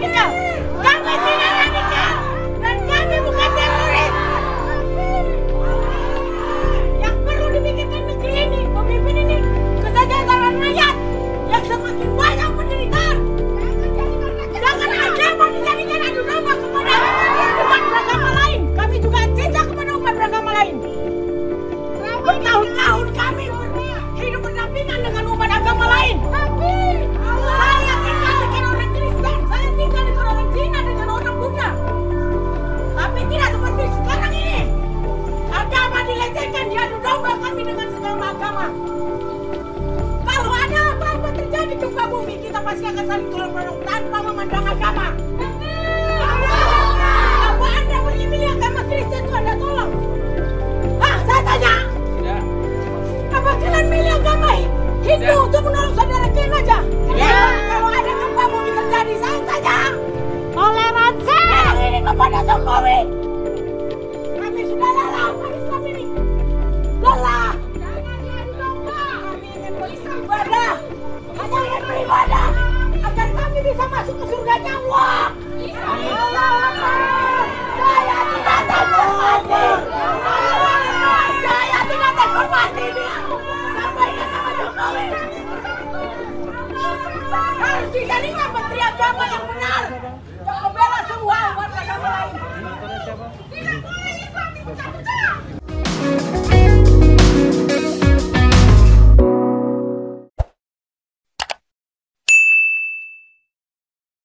radikal. Kami tidak radikal dan kami bukan teroris. Yang perlu dipikirkan negeri ini, pemimpin ini, kesejahteraan rakyat yang semakin banyak penderitaan. Jangan ada mau dijadikan adu domba kepada umat beragama lain. Kami juga cinta kepada umat beragama lain. Bertahun-tahun kami hidup berdampingan dengan umat agama lain. Saya tinggal dengan orang Kristen, saya tinggal dengan orang Cina, dengan orang Buddha. Tapi tidak seperti sekarang ini. Agama dilecehkan, diadu domba kami dengan segala agama. Kalau ada apa-apa terjadi di muka bumi, kita pasti akan saling tolong menolong tanpa memandang agama. Apa Anda memilih agama Kristen itu Anda tolong? Ah, saya tanya. Apa kalian milih agama Hindu untuk menolong saudara kalian aja? Ya. Kalau ada gempa bumi terjadi, saya tanya. Toleransi. Ini kepada Jokowi.